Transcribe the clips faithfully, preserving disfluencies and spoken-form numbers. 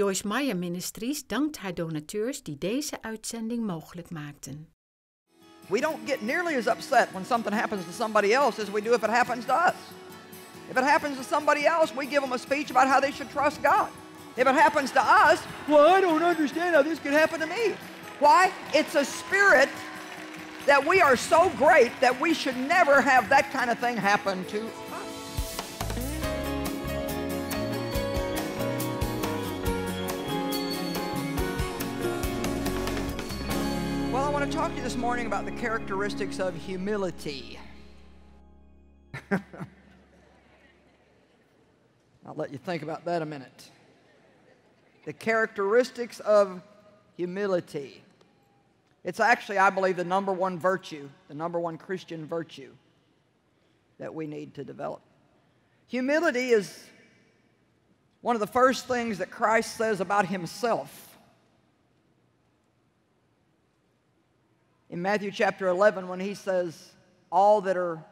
Joyce Meyer Ministries dankt haar donateurs die deze uitzending mogelijk maakten. We don't get nearly as upset when something happens to somebody else as we do if it happens to us. If it happens to somebody else, we give them a speech about how they should trust God. If it happens to us, well, I don't understand how this could happen to me. Why? It's a spirit that we are so great that we should never have that kind of thing happen to us. Well, I want to talk to you this morning about the characteristics of humility. I'll let you think about that a minute. The characteristics of humility. It's actually, I believe, the number one virtue, the number one Christian virtue that we need to develop. Humility is one of the first things that Christ says about himself. In Matthew chapter eleven, when he says, all that are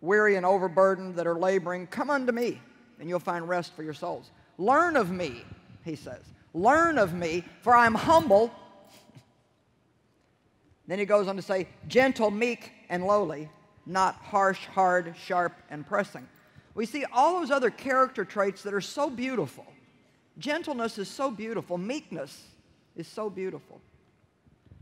weary and overburdened, that are laboring, come unto me, and you'll find rest for your souls. Learn of me. He says, learn of me, for I am humble. Then he goes on to say, gentle, meek, and lowly, not harsh, hard, sharp, and pressing. We see all those other character traits that are so beautiful. Gentleness is so beautiful. Meekness is so beautiful.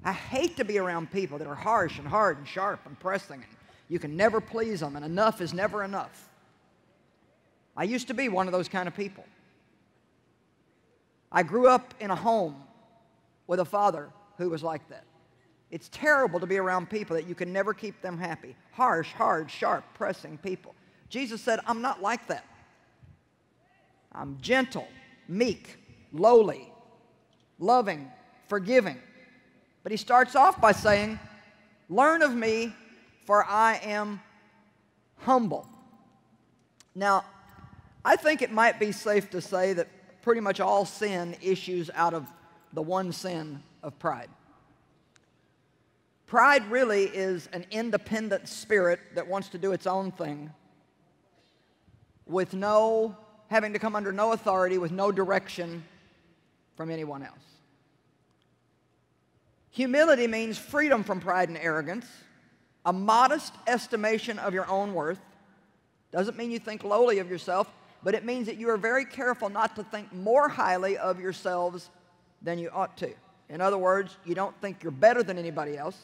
I hate to be around people that are harsh and hard and sharp and pressing. And you can never please them, and enough is never enough. I used to be one of those kind of people. I grew up in a home with a father who was like that. It's terrible to be around people that you can never keep them happy. Harsh, hard, sharp, pressing people. Jesus said, I'm not like that. I'm gentle, meek, lowly, loving, forgiving. But he starts off by saying, learn of me, for I am humble. Now, I think it might be safe to say that pretty much all sin issues out of the one sin of pride. Pride really is an independent spirit that wants to do its own thing with no, having to come under no authority, with no direction from anyone else. Humility means freedom from pride and arrogance, a modest estimation of your own worth. Doesn't mean you think lowly of yourself, but it means that you are very careful not to think more highly of yourselves than you ought to. In other words, you don't think you're better than anybody else,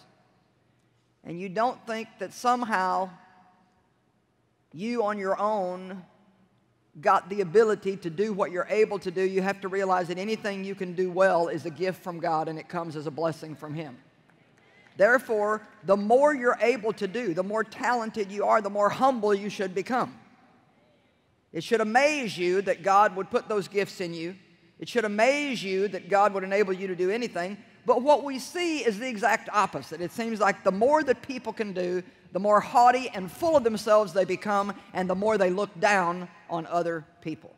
and you don't think that somehow you on your own got the ability to do what you're able to do. You have to realize that anything you can do well is a gift from God, and it comes as a blessing from Him. Therefore, the more you're able to do, the more talented you are, the more humble you should become. It should amaze you that God would put those gifts in you. It should amaze you that God would enable you to do anything. But what we see is the exact opposite. It seems like the more that people can do, the more haughty and full of themselves they become, and the more they look down on other people.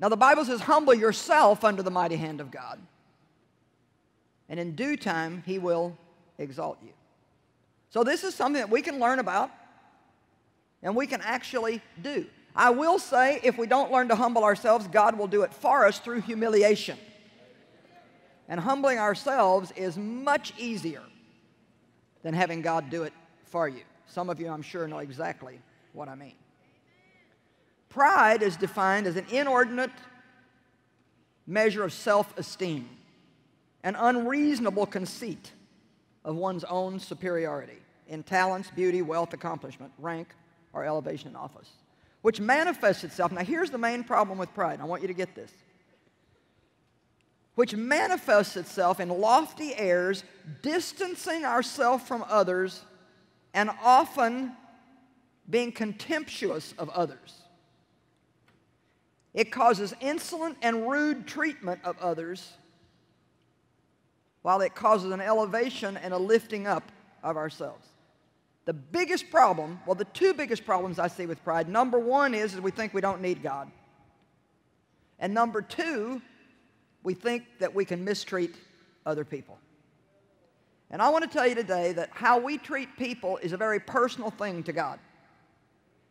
Now, the Bible says, humble yourself under the mighty hand of God, and in due time He will exalt you. So this is something that we can learn about, and we can actually do. I will say, if we don't learn to humble ourselves, God will do it for us through humiliation. And humbling ourselves is much easier than having God do it for you. Some of you, I'm sure, know exactly what I mean. Pride is defined as an inordinate measure of self-esteem, an unreasonable conceit of one's own superiority in talents, beauty, wealth, accomplishment, rank, or elevation in office, which manifests itself. Now, here's the main problem with pride. I want you to get this. Which manifests itself in lofty airs, distancing ourselves from others, and often being contemptuous of others. It causes insolent and rude treatment of others, while it causes an elevation and a lifting up of ourselves. The biggest problem, well, the two biggest problems I see with pride, number one is, is we think we don't need God. And number two, we think that we can mistreat other people. And I want to tell you today that how we treat people is a very personal thing to God.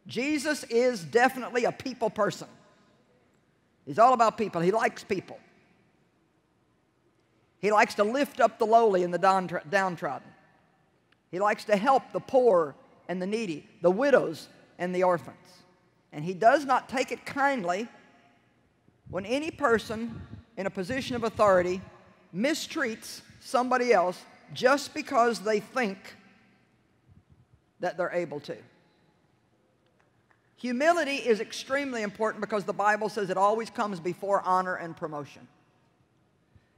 Jesus is definitely a people person. He's all about people. He likes people. He likes to lift up the lowly and the downtrodden. He likes to help the poor and the needy, the widows and the orphans. And he does not take it kindly when any person in a position of authority mistreats somebody else just because they think that they're able to. Humility is extremely important because the Bible says it always comes before honor and promotion.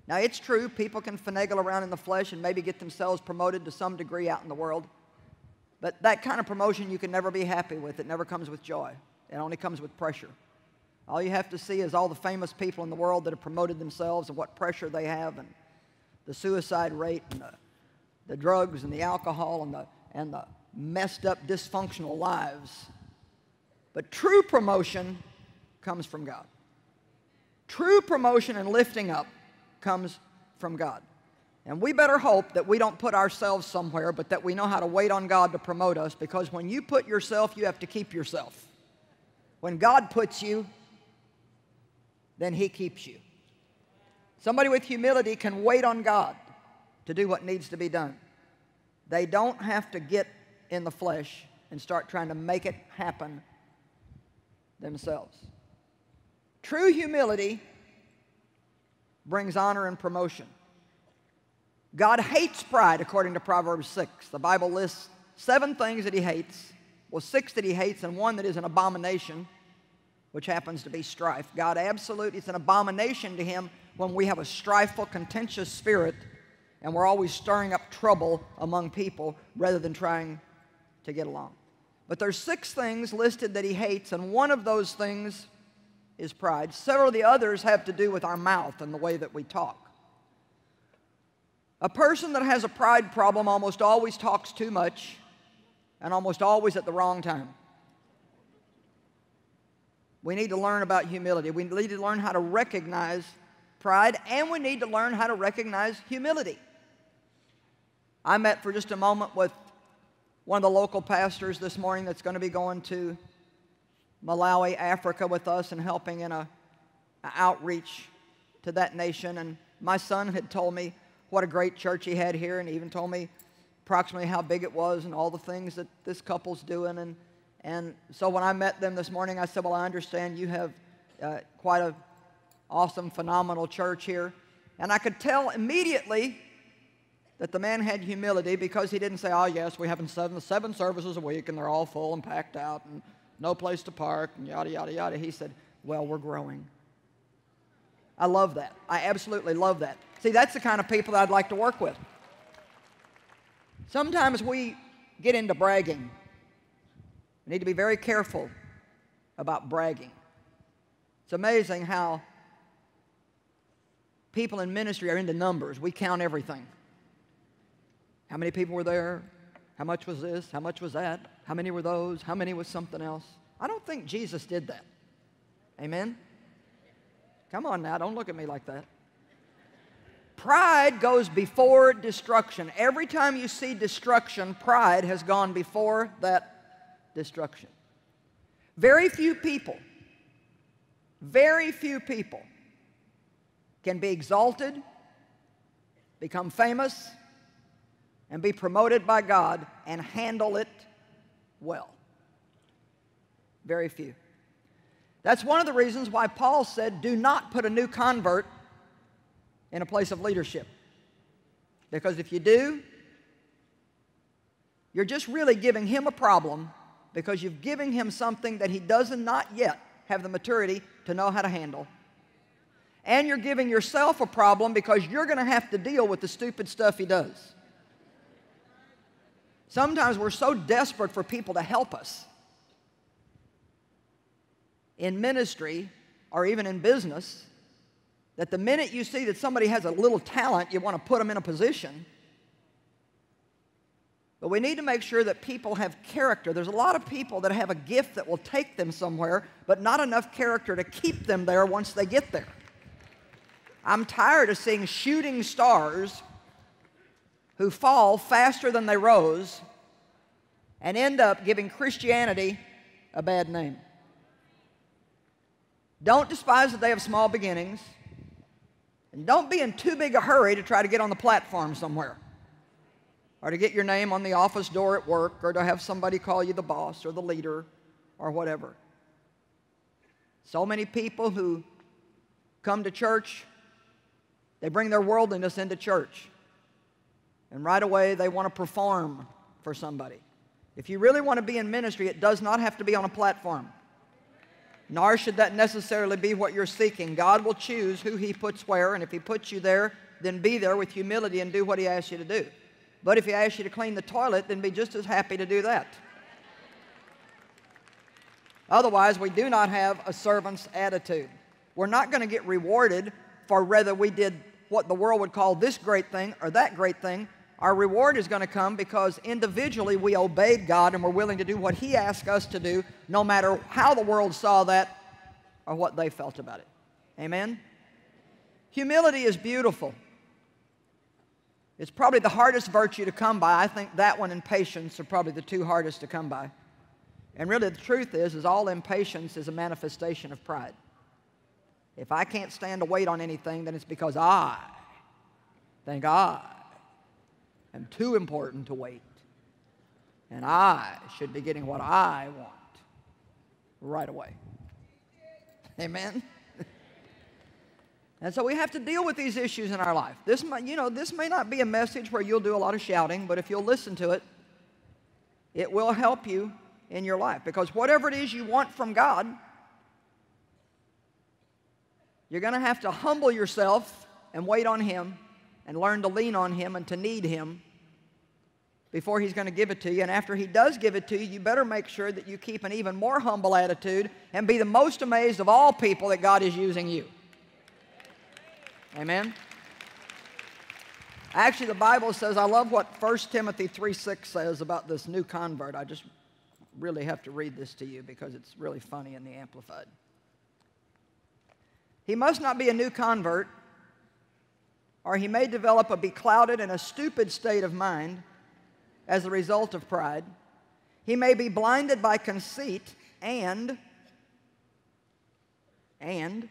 Now, it's true, people can finagle around in the flesh and maybe get themselves promoted to some degree out in the world. But that kind of promotion you can never be happy with. It never comes with joy. It only comes with pressure. All you have to see is all the famous people in the world that have promoted themselves and what pressure they have and the suicide rate and the, the drugs and the alcohol and the, and the messed up dysfunctional lives. But true promotion comes from God. True promotion and lifting up comes from God. And we better hope that we don't put ourselves somewhere, but that we know how to wait on God to promote us, because when you put yourself, you have to keep yourself. When God puts you, then he keeps you. Somebody with humility can wait on God to do what needs to be done. They don't have to get in the flesh and start trying to make it happen themselves. True humility brings honor and promotion. God hates pride, according to Proverbs six. The Bible lists seven things that he hates. Well, six that he hates and one that is an abomination, which happens to be strife. God absolutely, it's an abomination to him when we have a strifeful, contentious spirit and we're always stirring up trouble among people rather than trying to get along. But there's six things listed that he hates, and one of those things is pride. Several of the others have to do with our mouth and the way that we talk. A person that has a pride problem almost always talks too much and almost always at the wrong time. We need to learn about humility. We need to learn how to recognize pride, and we need to learn how to recognize humility. I met for just a moment with one of the local pastors this morning that's going to be going to Malawi, Africa with us and helping in a, a outreach to that nation. And my son had told me what a great church he had here, and he even told me approximately how big it was and all the things that this couple's doing. And, and so when I met them this morning, I said, well, I understand you have uh, quite an awesome, phenomenal church here. And I could tell immediately that the man had humility, because he didn't say, oh, yes, we have seven, seven services a week, and they're all full and packed out, and no place to park, and yada, yada, yada. He said, well, we're growing. I love that. I absolutely love that. See, that's the kind of people that I'd like to work with. Sometimes we get into bragging. We need to be very careful about bragging. It's amazing how people in ministry are into numbers. We count everything. How many people were there? How much was this? How much was that? How many were those? How many was something else? I don't think Jesus did that. Amen? Come on now, don't look at me like that. Pride goes before destruction. Every time you see destruction, pride has gone before that destruction. Very few people, very few people can be exalted, become famous, and be promoted by God and handle it well. Very few. That's one of the reasons why Paul said, do not put a new convert in a place of leadership. Because if you do, you're just really giving him a problem, because you're giving him something that he does not yet have the maturity to know how to handle. And you're giving yourself a problem, because you're going to have to deal with the stupid stuff he does. Sometimes we're so desperate for people to help us in ministry or even in business, that the minute you see that somebody has a little talent, you want to put them in a position. But we need to make sure that people have character. There's a lot of people that have a gift that will take them somewhere, but not enough character to keep them there once they get there. I'm tired of seeing shooting stars who fall faster than they rose and end up giving Christianity a bad name. Don't despise the day of small beginnings. And don't be in too big a hurry to try to get on the platform somewhere, or to get your name on the office door at work, or to have somebody call you the boss or the leader or whatever. So many people who come to church, they bring their worldliness into church. And right away, they want to perform for somebody. If you really want to be in ministry, it does not have to be on a platform. Nor should that necessarily be what you're seeking. God will choose who he puts where, and if he puts you there, then be there with humility and do what he asks you to do. But if he asks you to clean the toilet, then be just as happy to do that. Otherwise, we do not have a servant's attitude. We're not going to get rewarded for whether we did what the world would call this great thing or that great thing. Our reward is going to come because individually we obeyed God and were willing to do what he asked us to do, no matter how the world saw that or what they felt about it. Amen? Humility is beautiful. It's probably the hardest virtue to come by. I think that one and patience are probably the two hardest to come by. And really the truth is, is all impatience is a manifestation of pride. If I can't stand to wait on anything, then it's because I think I am too important to wait. And I should be getting what I want right away. Amen? And so we have to deal with these issues in our life. This, you know, this may not be a message where you'll do a lot of shouting, but if you'll listen to it, it will help you in your life. Because whatever it is you want from God, you're going to have to humble yourself and wait on him and learn to lean on him and to need him before he's going to give it to you. And after he does give it to you, you better make sure that you keep an even more humble attitude and be the most amazed of all people that God is using you. Amen? Actually, the Bible says, I love what First Timothy three six says about this new convert. I just really have to read this to you because it's really funny in the Amplified. He must not be a new convert, or he may develop a beclouded and a stupid state of mind as a result of pride. He may be blinded by conceit and, and,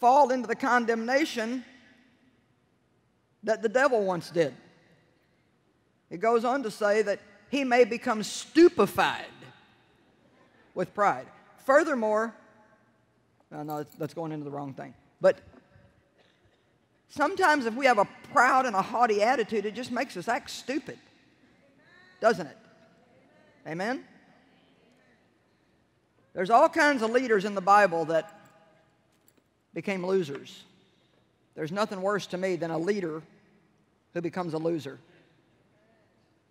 fall into the condemnation that the devil once did. It goes on to say that he may become stupefied with pride. Furthermore, no, no, that's going into the wrong thing. But sometimes if we have a proud and a haughty attitude, it just makes us act stupid, doesn't it? Amen? There's all kinds of leaders in the Bible that became losers. There's nothing worse to me than a leader who becomes a loser.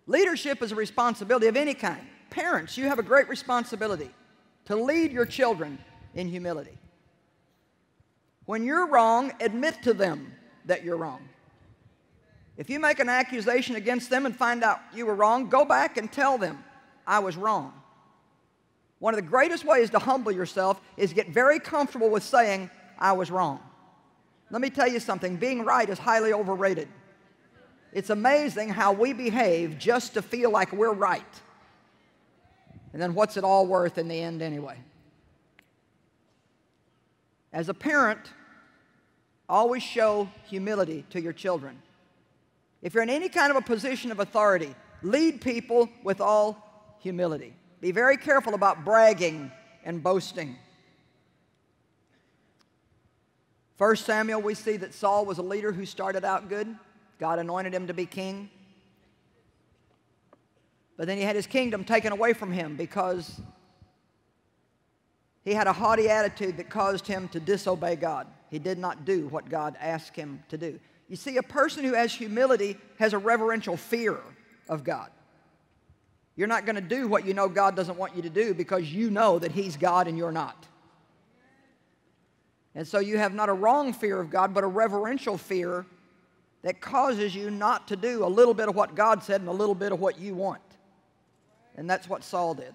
Leadership is a responsibility of any kind. Parents, you have a great responsibility to lead your children in humility. When you're wrong, admit to them that you're wrong. If you make an accusation against them and find out you were wrong, go back and tell them, I was wrong. One of the greatest ways to humble yourself is get very comfortable with saying, I was wrong. Let me tell you something. Being right is highly overrated. It's amazing how we behave just to feel like we're right. And then what's it all worth in the end anyway? As a parent, always show humility to your children. If you're in any kind of a position of authority, lead people with all humility. Be very careful about bragging and boasting. First Samuel, we see that Saul was a leader who started out good. God anointed him to be king. But then he had his kingdom taken away from him because he had a haughty attitude that caused him to disobey God. He did not do what God asked him to do. You see, a person who has humility has a reverential fear of God. You're not going to do what you know God doesn't want you to do because you know that he's God and you're not. And so you have not a wrong fear of God, but a reverential fear that causes you not to do a little bit of what God said and a little bit of what you want. And that's what Saul did.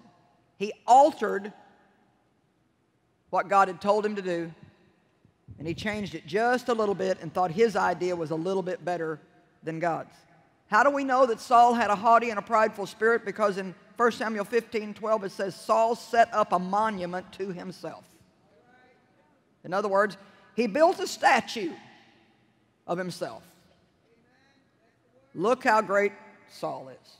He altered what God had told him to do, and he changed it just a little bit and thought his idea was a little bit better than God's. How do we know that Saul had a haughty and a prideful spirit? Because in First Samuel fifteen twelve it says, Saul set up a monument to himself. In other words, he built a statue of himself. Look how great Saul is.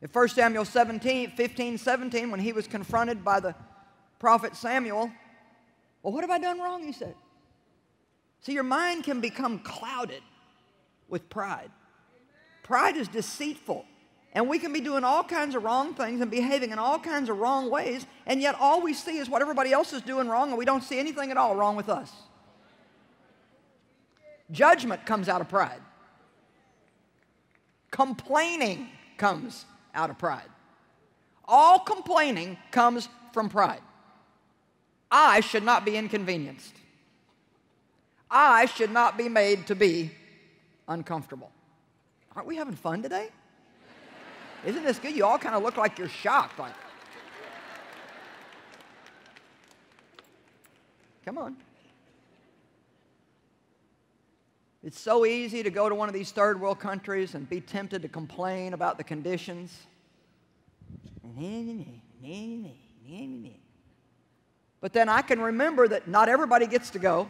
In First Samuel seventeen, fifteen, seventeen, when he was confronted by the prophet Samuel, well, what have I done wrong, he said. See, your mind can become clouded with pride. Pride is deceitful, and we can be doing all kinds of wrong things and behaving in all kinds of wrong ways, and yet all we see is what everybody else is doing wrong, and we don't see anything at all wrong with us. Judgment comes out of pride. Complaining comes out of pride. All complaining comes from pride. I should not be inconvenienced. I should not be made to be uncomfortable. Aren't we having fun today? Isn't this good? You all kind of look like you're shocked. Like, come on. It's so easy to go to one of these third world countries and be tempted to complain about the conditions. But then I can remember that not everybody gets to go,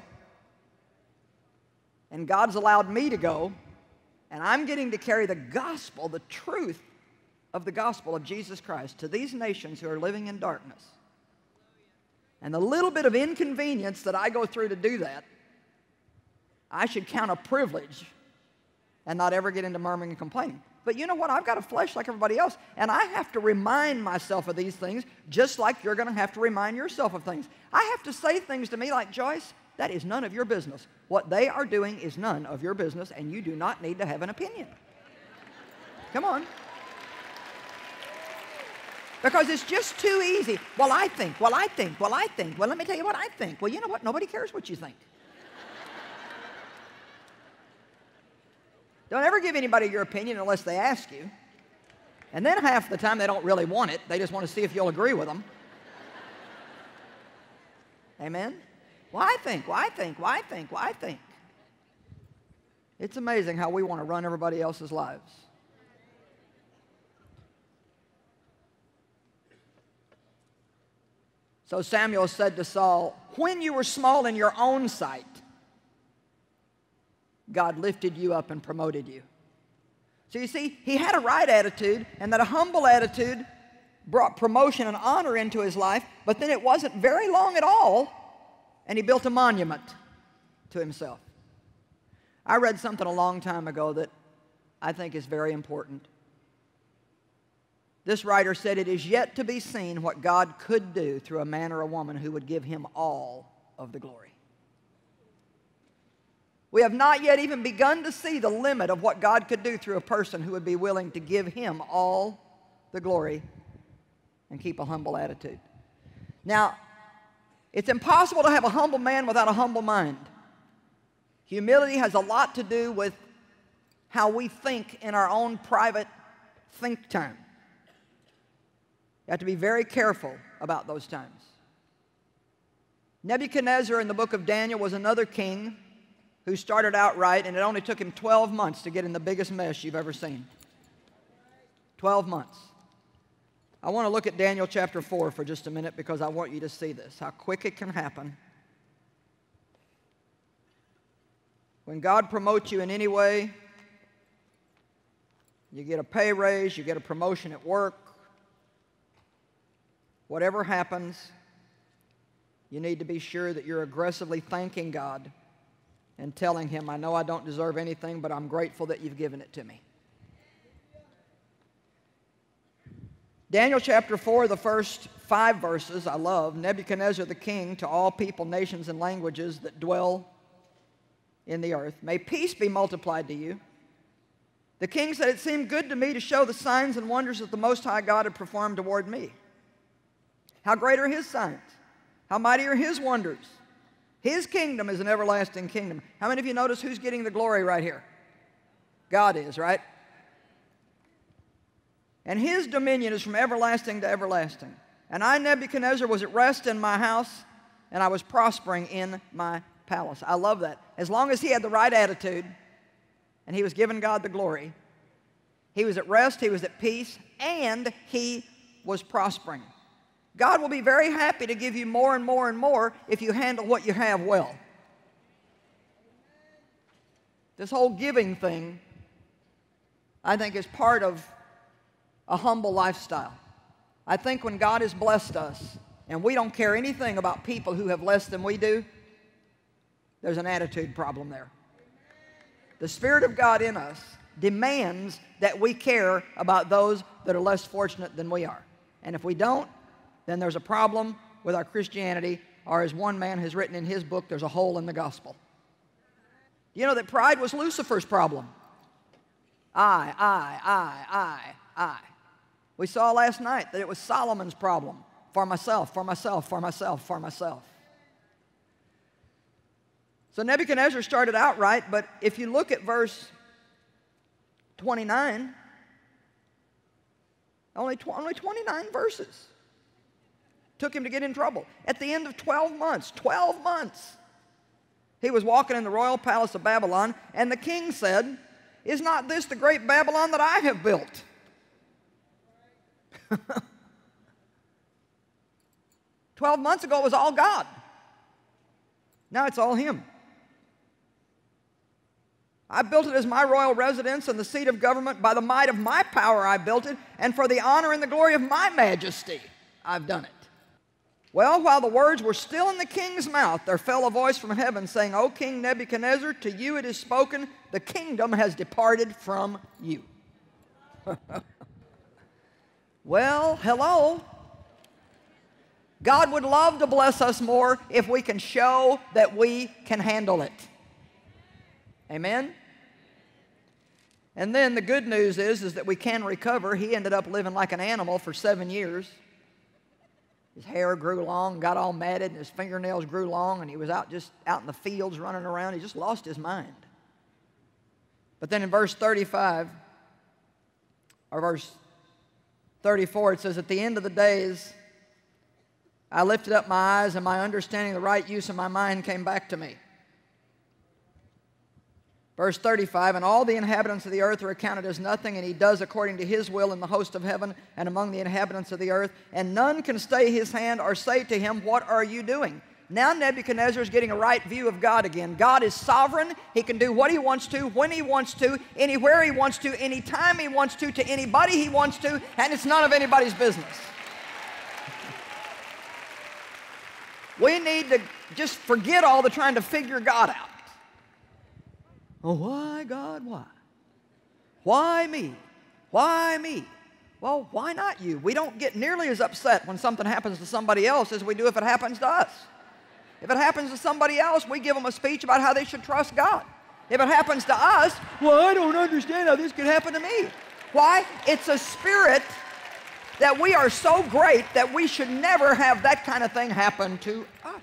and God's allowed me to go, and I'm getting to carry the gospel, the truth of the gospel of Jesus Christ to these nations who are living in darkness. And the little bit of inconvenience that I go through to do that, I should count a privilege and not ever get into murmuring and complaining. But you know what? I've got a flesh like everybody else, and I have to remind myself of these things just like you're going to have to remind yourself of things. I have to say things to me like, Joyce, that is none of your business. What they are doing is none of your business, and you do not need to have an opinion. Come on. Because it's just too easy. Well, I think, well, I think, well, I think. Well, let me tell you what I think. Well, you know what? Nobody cares what you think. Don't ever give anybody your opinion unless they ask you. And then half the time they don't really want it. They just want to see if you'll agree with them. Amen? Well, I think, well, I think, well, I think, well, I think. It's amazing how we want to run everybody else's lives. So Samuel said to Saul, when you were small in your own sight, God lifted you up and promoted you. So you see, he had a right attitude, and that a humble attitude brought promotion and honor into his life, but then it wasn't very long at all, and he built a monument to himself. I read something a long time ago that I think is very important. This writer said, it is yet to be seen what God could do through a man or a woman who would give him all of the glory. We have not yet even begun to see the limit of what God could do through a person who would be willing to give him all the glory and keep a humble attitude. Now, it's impossible to have a humble man without a humble mind. Humility has a lot to do with how we think in our own private think time. You have to be very careful about those times. Nebuchadnezzar in the book of Daniel was another king who started out right, and it only took him twelve months to get in the biggest mess you've ever seen. twelve months. I want to look at Daniel chapter four for just a minute because I want you to see this, how quick it can happen. When God promotes you in any way, you get a pay raise, you get a promotion at work, whatever happens, you need to be sure that you're aggressively thanking God and telling him, I know I don't deserve anything, but I'm grateful that you've given it to me. Daniel chapter four, the first five verses, I love. Nebuchadnezzar the king, to all people, nations, and languages that dwell in the earth, may peace be multiplied to you. The king said, it seemed good to me to show the signs and wonders that the Most High God had performed toward me. How great are his signs? How mighty are his wonders? His kingdom is an everlasting kingdom. How many of you notice who's getting the glory right here? God is, right? And his dominion is from everlasting to everlasting. And I, Nebuchadnezzar, was at rest in my house, and I was prospering in my palace. I love that. As long as he had the right attitude, and he was giving God the glory, he was at rest, he was at peace, and he was prospering. God will be very happy to give you more and more and more if you handle what you have well. This whole giving thing, I think, is part of a humble lifestyle. I think when God has blessed us and we don't care anything about people who have less than we do, there's an attitude problem there. The Spirit of God in us demands that we care about those that are less fortunate than we are. And if we don't, then there's a problem with our Christianity, or as one man has written in his book, there's a hole in the gospel. You know that pride was Lucifer's problem. I, I, I, I, I. We saw last night that it was Solomon's problem. For myself, for myself, for myself, for myself. So Nebuchadnezzar started out right, but if you look at verse twenty-nine, only, tw only twenty-nine verses took him to get in trouble. At the end of twelve months, twelve months, he was walking in the royal palace of Babylon, and the king said, "Is not this the great Babylon that I have built?" twelve months ago, it was all God. Now it's all him. "I built it as my royal residence and the seat of government. By the might of my power I built it, and for the honor and the glory of my majesty I've done it." Well, while the words were still in the king's mouth, there fell a voice from heaven saying, "O King Nebuchadnezzar, to you it is spoken, the kingdom has departed from you." Well, hello. God would love to bless us more if we can show that we can handle it. Amen? And then the good news is, is that we can recover. He ended up living like an animal for seven years. His hair grew long, got all matted, and his fingernails grew long, and he was out just out in the fields running around. He just lost his mind. But then in verse thirty-five, or verse thirty-four, it says, "At the end of the days, I lifted up my eyes, and my understanding, the right use of my mind came back to me." Verse thirty-five, "And all the inhabitants of the earth are accounted as nothing, and he does according to his will in the host of heaven and among the inhabitants of the earth, and none can stay his hand or say to him, what are you doing?" Now Nebuchadnezzar is getting a right view of God again. God is sovereign. He can do what he wants to, when he wants to, anywhere he wants to, anytime he wants to, to anybody he wants to, and it's none of anybody's business. We need to just forget all the trying to figure God out. Oh, why, God, why? Why me? Why me? Well, why not you? We don't get nearly as upset when something happens to somebody else as we do if it happens to us. If it happens to somebody else, we give them a speech about how they should trust God. If it happens to us, well, I don't understand how this could happen to me. Why? It's a spirit that we are so great that we should never have that kind of thing happen to us.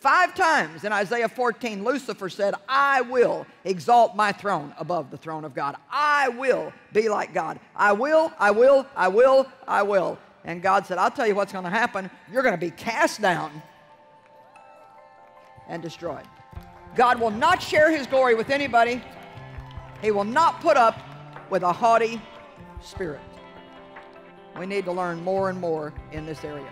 Five times in Isaiah fourteen, Lucifer said, "I will exalt my throne above the throne of God. I will be like God. I will, I will, I will, I will." And God said, "I'll tell you what's going to happen. You're going to be cast down and destroyed." God will not share his glory with anybody. He will not put up with a haughty spirit. We need to learn more and more in this area.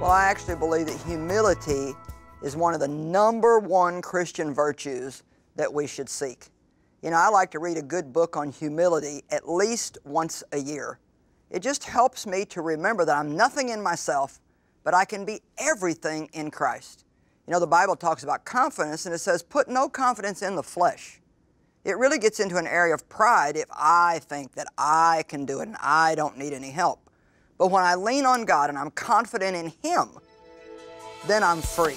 Well, I actually believe that humility is one of the number one Christian virtues that we should seek. You know, I like to read a good book on humility at least once a year. It just helps me to remember that I'm nothing in myself, but I can be everything in Christ. You know, the Bible talks about confidence, and it says, "Put no confidence in the flesh." It really gets into an area of pride if I think that I can do it and I don't need any help. But when I lean on God and I'm confident in Him, then I'm free.